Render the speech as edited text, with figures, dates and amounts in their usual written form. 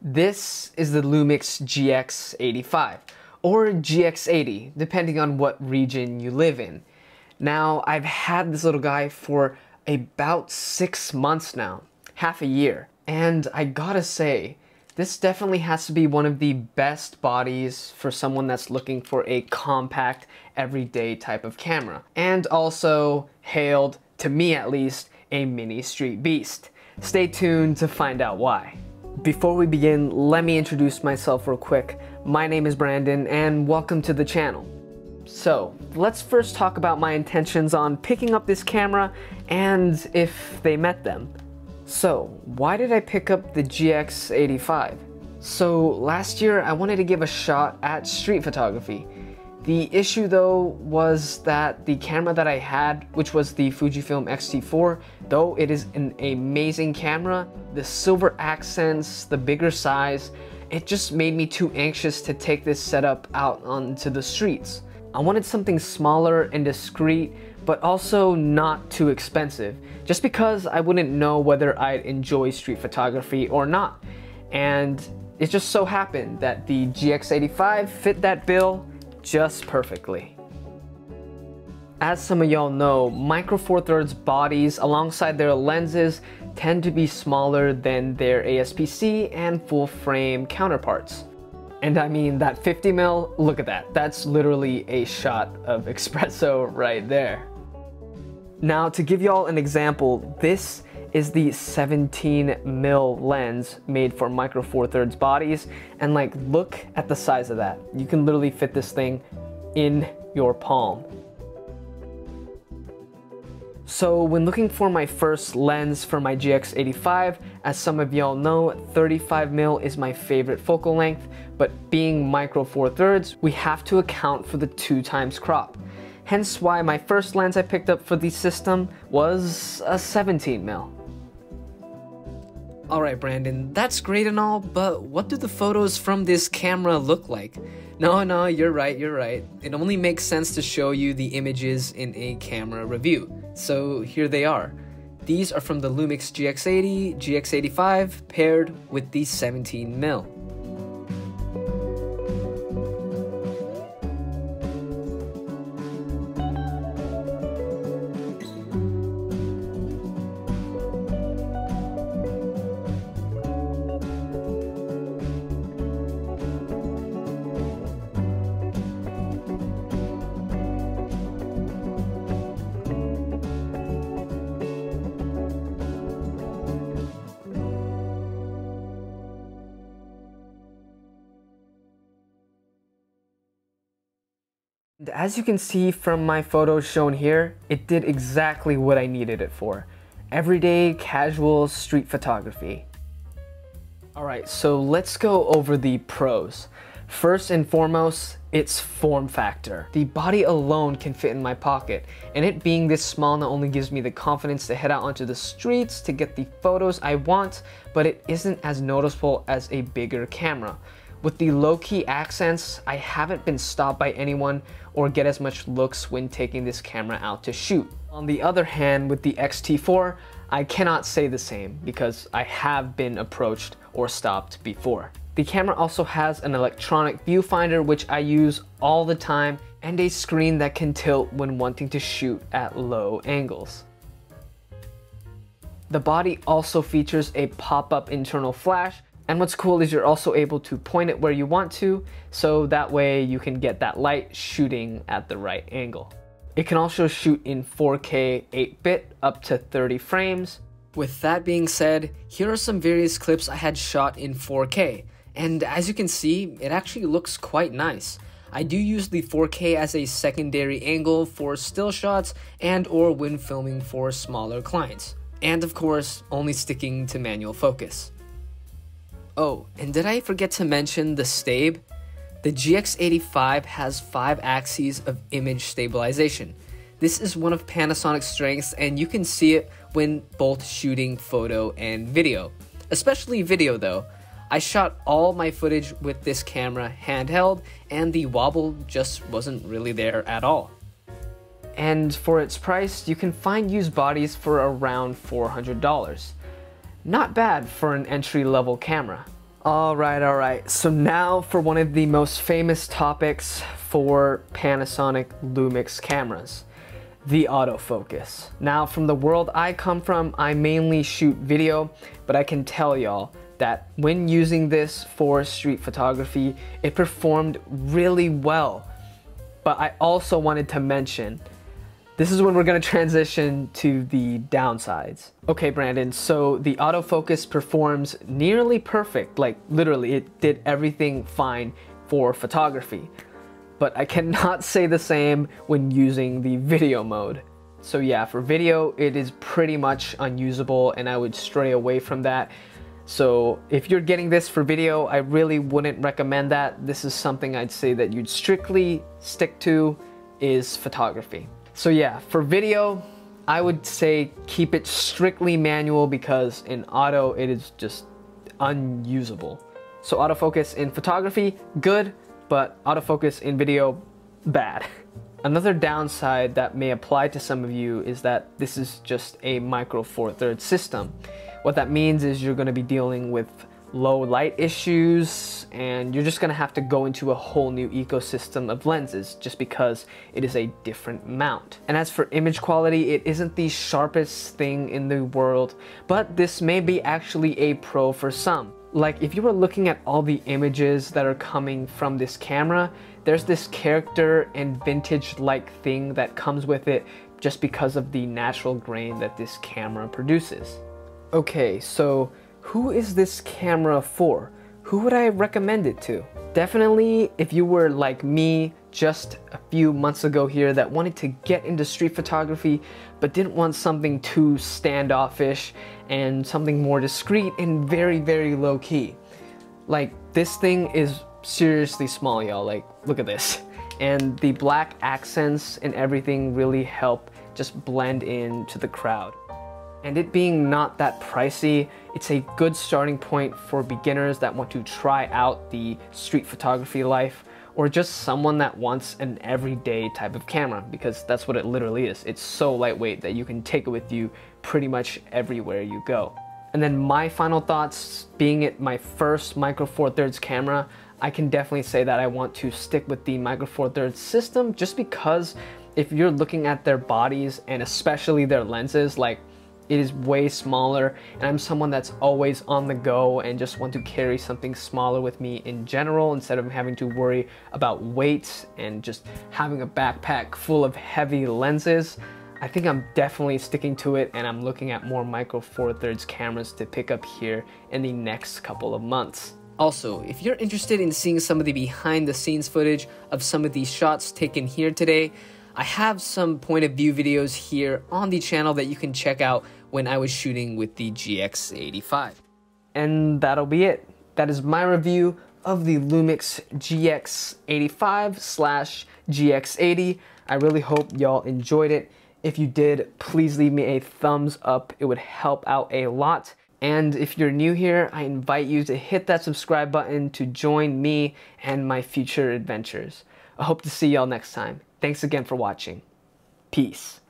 This is the Lumix GX85, or GX80, depending on what region you live in. Now, I've had this little guy for about 6 months now, half a year, and I gotta say, this definitely has to be one of the best bodies for someone that's looking for a compact, everyday type of camera, and also hailed, to me at least, a mini street beast. Stay tuned to find out why. Before we begin, let me introduce myself real quick. My name is Brandon and welcome to the channel. So, let's first talk about my intentions on picking up this camera and if they met them. So, why did I pick up the GX85? So, last year I wanted to give a shot at street photography. The issue though was that the camera that I had, which was the Fujifilm X-T4, though it is an amazing camera, the silver accents, the bigger size, it just made me too anxious to take this setup out onto the streets. I wanted something smaller and discreet, but also not too expensive, just because I wouldn't know whether I'd enjoy street photography or not. And it just so happened that the GX85 fit that bill just perfectly. As some of y'all know, Micro Four Thirds bodies alongside their lenses tend to be smaller than their ASPC and full frame counterparts. And I mean that 50mm, look at that, that's literally a shot of espresso right there. Now to give y'all an example, this is the 17mm lens made for Micro Four Thirds bodies, and like look at the size of that. You can literally fit this thing in your palm. So when looking for my first lens for my GX85, as some of y'all know, 35mm is my favorite focal length, but being Micro Four Thirds, we have to account for the 2x crop. Hence why my first lens I picked up for the system was a 17mm. Alright Brandon, that's great and all, but what do the photos from this camera look like? No, you're right. It only makes sense to show you the images in a camera review. So here they are. These are from the Lumix GX80, GX85 paired with the 17mm. As you can see from my photos shown here, it did exactly what I needed it for. Everyday, casual street photography. Alright, so let's go over the pros. First and foremost, its form factor. The body alone can fit in my pocket, and it being this small not only gives me the confidence to head out onto the streets to get the photos I want, but it isn't as noticeable as a bigger camera. With the low-key accents, I haven't been stopped by anyone or get as much looks when taking this camera out to shoot. On the other hand, with the X-T4, I cannot say the same because I have been approached or stopped before. The camera also has an electronic viewfinder which I use all the time and a screen that can tilt when wanting to shoot at low angles. The body also features a pop-up internal flash. And what's cool is you're also able to point it where you want to, so that way you can get that light shooting at the right angle. It can also shoot in 4K 8-bit up to 30 frames. With that being said, here are some various clips I had shot in 4K, and as you can see, it actually looks quite nice. I do use the 4K as a secondary angle for still shots and or when filming for smaller clients, and of course, only sticking to manual focus. Oh, and did I forget to mention the stabe? The GX85 has 5 axes of image stabilization. This is one of Panasonic's strengths and you can see it when both shooting photo and video. Especially video though. I shot all my footage with this camera handheld and the wobble just wasn't really there at all. And for its price, you can find used bodies for around $400. Not bad for an entry-level camera. All right. So now for one of the most famous topics for Panasonic Lumix cameras, the autofocus. Now from the world I come from, I mainly shoot video, but I can tell y'all that when using this for street photography, it performed really well. But I also wanted to mention, this is when we're gonna transition to the downsides. Okay, Brandon, so the autofocus performs nearly perfect, like literally it did everything fine for photography. But I cannot say the same when using the video mode. So yeah, for video, it is pretty much unusable and I would stray away from that. So if you're getting this for video, I really wouldn't recommend that. This is something I'd say that you'd strictly stick to is photography. So yeah, for video, I would say keep it strictly manual because in auto, it is just unusable. So autofocus in photography, good, but autofocus in video, bad. Another downside that may apply to some of you is that this is just a Micro Four Thirds system. What that means is you're gonna be dealing with low light issues and you're just gonna have to go into a whole new ecosystem of lenses just because it is a different mount. And as for image quality, it isn't the sharpest thing in the world, but this may be actually a pro for some. Like if you were looking at all the images that are coming from this camera, there's this character and vintage-like thing that comes with it just because of the natural grain that this camera produces. Okay, so who is this camera for? Who would I recommend it to? Definitely if you were like me just a few months ago here that wanted to get into street photography but didn't want something too standoffish and something more discreet and very, very low key. Like this thing is seriously small, y'all. Like look at this. And the black accents and everything really help just blend into the crowd. And it being not that pricey, it's a good starting point for beginners that want to try out the street photography life, or just someone that wants an everyday type of camera, because that's what it literally is. It's so lightweight that you can take it with you pretty much everywhere you go. And then my final thoughts, being it my first Micro Four Thirds camera, I can definitely say that I want to stick with the Micro Four Thirds system just because if you're looking at their bodies and especially their lenses, like it is way smaller, and I'm someone that's always on the go and just want to carry something smaller with me in general instead of having to worry about weights and just having a backpack full of heavy lenses. I think I'm definitely sticking to it, and I'm looking at more Micro Four Thirds cameras to pick up here in the next couple of months. Also, if you're interested in seeing some of the behind the scenes footage of some of these shots taken here today, I have some point of view videos here on the channel that you can check out when I was shooting with the GX85. And that'll be it. That is my review of the Lumix GX85/GX80. I really hope y'all enjoyed it. If you did, please leave me a thumbs up. It would help out a lot. And if you're new here, I invite you to hit that subscribe button to join me and my future adventures. I hope to see y'all next time. Thanks again for watching. Peace.